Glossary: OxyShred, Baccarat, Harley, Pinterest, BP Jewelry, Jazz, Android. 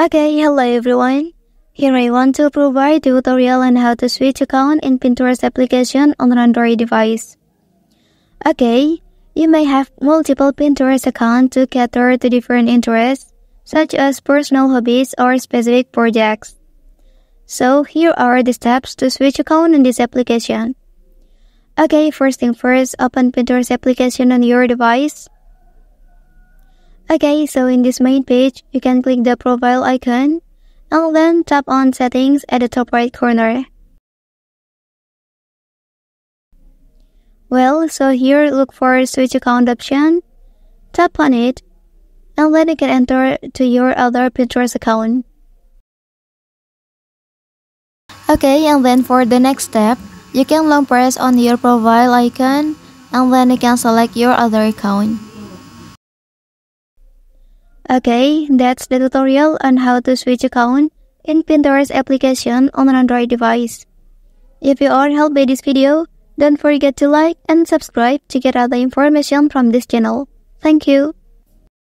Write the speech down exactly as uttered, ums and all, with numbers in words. Okay, hello everyone. Here I want to provide a tutorial on how to switch account in Pinterest application on an Android device. Okay, you may have multiple Pinterest accounts to cater to different interests, such as personal hobbies or specific projects. So here are the steps to switch account in this application. Okay, first thing first, open Pinterest application on your device. Okay, so in this main page, you can click the profile icon and then tap on settings at the top right corner. Well, so here look for switch account option, tap on it, and then you can enter to your other Pinterest account. Okay, and then for the next step, you can long press on your profile icon and then you can select your other account. Okay, that's the tutorial on how to switch account in Pinterest application on an Android device. If you are helped by this video, don't forget to like and subscribe to get other information from this channel. Thank you.